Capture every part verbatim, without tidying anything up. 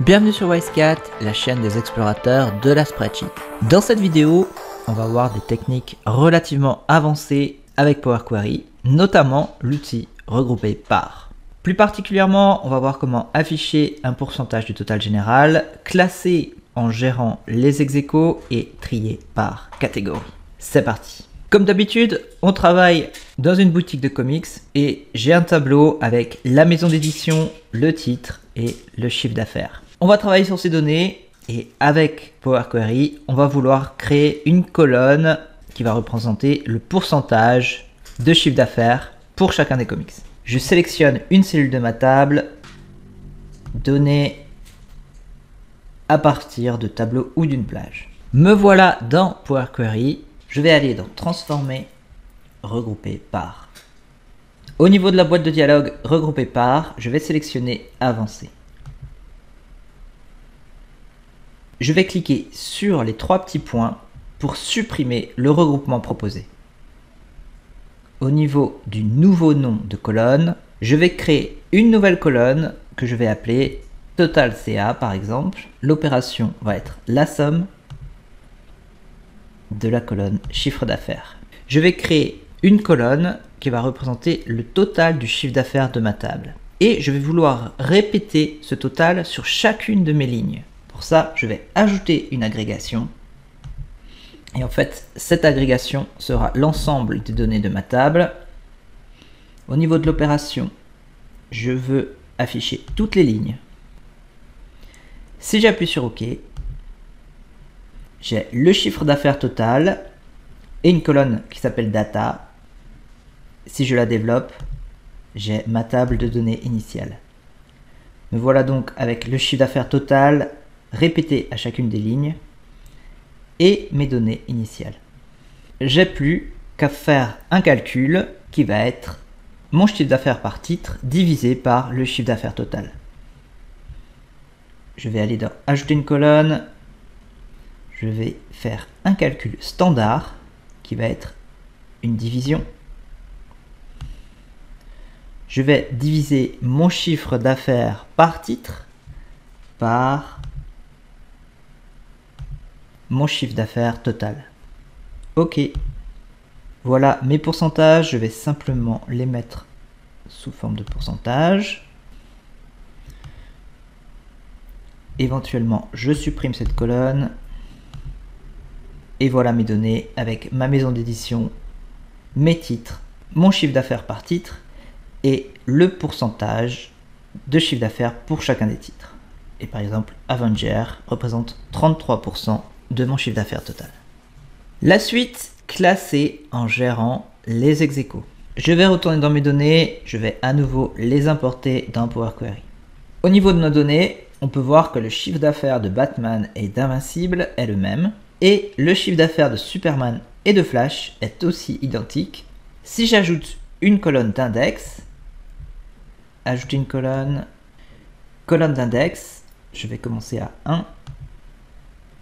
Bienvenue sur WiseCat, la chaîne des explorateurs de la Spreadsheet. Dans cette vidéo, on va voir des techniques relativement avancées avec Power Query, notamment l'outil regroupé par. Plus particulièrement, on va voir comment afficher un pourcentage du total général, classer en gérant les ex-aequo et trier par catégorie. C'est parti! Comme d'habitude, on travaille dans une boutique de comics et j'ai un tableau avec la maison d'édition, le titre et le chiffre d'affaires. On va travailler sur ces données et avec Power Query, on va vouloir créer une colonne qui va représenter le pourcentage de chiffre d'affaires pour chacun des comics. Je sélectionne une cellule de ma table, données à partir de tableau ou d'une plage. Me voilà dans Power Query. Je vais aller dans transformer, regrouper par. Au niveau de la boîte de dialogue regrouper par, je vais sélectionner avancer. Je vais cliquer sur les trois petits points pour supprimer le regroupement proposé. Au niveau du nouveau nom de colonne, je vais créer une nouvelle colonne que je vais appeler total C A par exemple. L'opération va être la somme de la colonne chiffre d'affaires. Je vais créer une colonne qui va représenter le total du chiffre d'affaires de ma table. Et je vais vouloir répéter ce total sur chacune de mes lignes. Pour ça, je vais ajouter une agrégation. Et en fait, cette agrégation sera l'ensemble des données de ma table. Au niveau de l'opération, je veux afficher toutes les lignes. Si j'appuie sur OK, j'ai le chiffre d'affaires total et une colonne qui s'appelle data. Si je la développe, j'ai ma table de données initiale. Me voilà donc avec le chiffre d'affaires total répété à chacune des lignes et mes données initiales. J'ai plus qu'à faire un calcul qui va être mon chiffre d'affaires par titre divisé par le chiffre d'affaires total. Je vais aller dans ajouter une colonne. Je vais faire un calcul standard qui va être une division. Je vais diviser mon chiffre d'affaires par titre par mon chiffre d'affaires total. OK. Voilà mes pourcentages. Je vais simplement les mettre sous forme de pourcentage. Éventuellement, je supprime cette colonne. Et voilà mes données avec ma maison d'édition, mes titres, mon chiffre d'affaires par titre et le pourcentage de chiffre d'affaires pour chacun des titres. Et par exemple, Avengers représente trente-trois pour cent de mon chiffre d'affaires total. La suite, classer en gérant les ex-aequo. Je vais retourner dans mes données, je vais à nouveau les importer dans Power Query. Au niveau de nos données, on peut voir que le chiffre d'affaires de Batman et d'Invincible est le même. Et le chiffre d'affaires de Superman et de Flash est aussi identique. Si j'ajoute une colonne d'index, ajouter une colonne, colonne d'index, je vais commencer à un.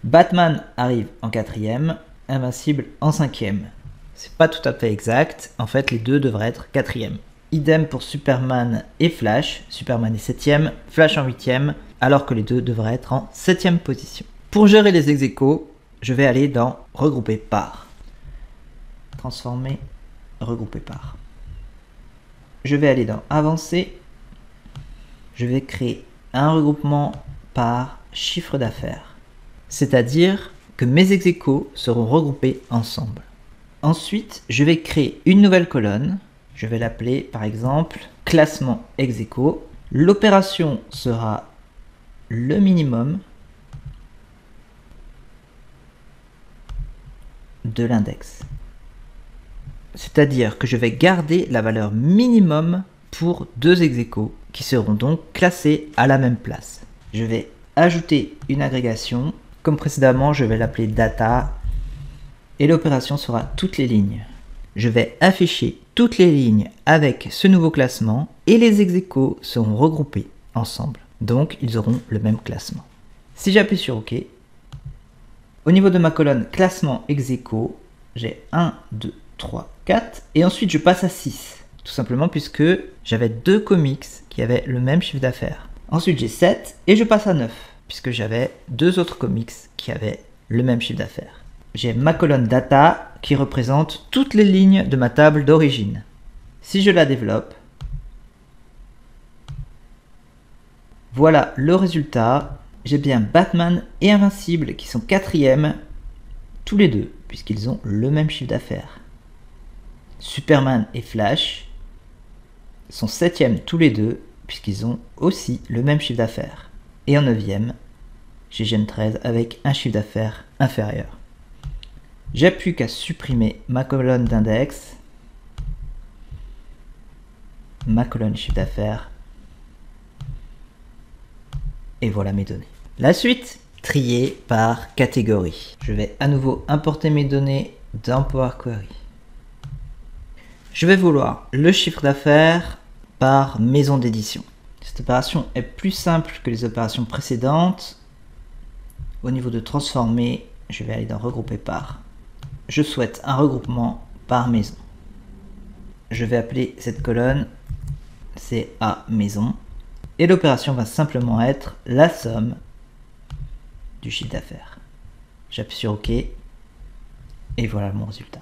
Batman arrive en quatrième, Invincible en cinquième. C'est pas tout à fait exact, en fait les deux devraient être quatrième. Idem pour Superman et Flash, Superman est septième, Flash en huitième, alors que les deux devraient être en septième position. Pour gérer les ex-aequo, je vais aller dans regrouper par, transformer, regrouper par. Je vais aller dans avancer, je vais créer un regroupement par chiffre d'affaires. C'est-à-dire que mes ex-aequo seront regroupés ensemble. Ensuite, je vais créer une nouvelle colonne. Je vais l'appeler par exemple classement ex-aequo. L'opération sera le minimum de l'index. C'est-à-dire que je vais garder la valeur minimum pour deux ex-aequo qui seront donc classés à la même place. Je vais ajouter une agrégation. Comme précédemment, je vais l'appeler data et l'opération sera toutes les lignes. Je vais afficher toutes les lignes avec ce nouveau classement et les ex-aequo seront regroupés ensemble. Donc, ils auront le même classement. Si j'appuie sur OK, au niveau de ma colonne classement ex-aequo, j'ai un, deux, trois, quatre et ensuite je passe à six. Tout simplement puisque j'avais deux comics qui avaient le même chiffre d'affaires. Ensuite, j'ai sept et je passe à neuf, puisque j'avais deux autres comics qui avaient le même chiffre d'affaires. J'ai ma colonne data qui représente toutes les lignes de ma table d'origine. Si je la développe, voilà le résultat. J'ai bien Batman et Invincible qui sont quatrièmes, tous les deux, puisqu'ils ont le même chiffre d'affaires. Superman et Flash sont septièmes tous les deux, puisqu'ils ont aussi le même chiffre d'affaires. Et en neuvième, j'ai G E N treize avec un chiffre d'affaires inférieur. J'ai plus qu'à supprimer ma colonne d'index, ma colonne chiffre d'affaires, et voilà mes données. La suite, trier par catégorie. Je vais à nouveau importer mes données dans Power Query. Je vais vouloir le chiffre d'affaires par maison d'édition. Cette opération est plus simple que les opérations précédentes. Au niveau de transformer, je vais aller dans regrouper par. Je souhaite un regroupement par maison. Je vais appeler cette colonne C A maison. Et l'opération va simplement être la somme du chiffre d'affaires. J'appuie sur OK. Et voilà mon résultat.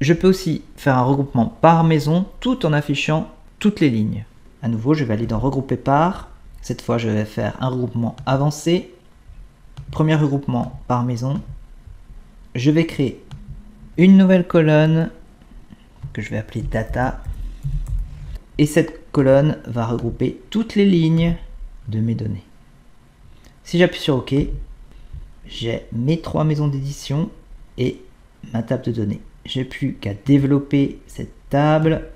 Je peux aussi faire un regroupement par maison tout en affichant toutes les lignes. À nouveau, je vais aller dans regrouper par. Cette fois, je vais faire un regroupement avancé. Premier regroupement par maison. Je vais créer une nouvelle colonne que je vais appeler data. Et cette colonne va regrouper toutes les lignes de mes données. Si j'appuie sur OK, j'ai mes trois maisons d'édition et ma table de données. J'ai plus qu'à développer cette table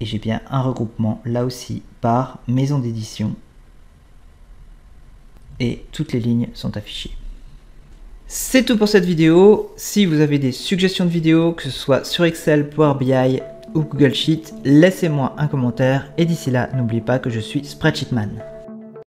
et j'ai bien un regroupement là aussi par maison d'édition et toutes les lignes sont affichées. C'est tout pour cette vidéo. Si vous avez des suggestions de vidéos, que ce soit sur Excel, Power B I ou Google Sheet, laissez-moi un commentaire et d'ici là, n'oubliez pas que je suis Spreadsheet Man.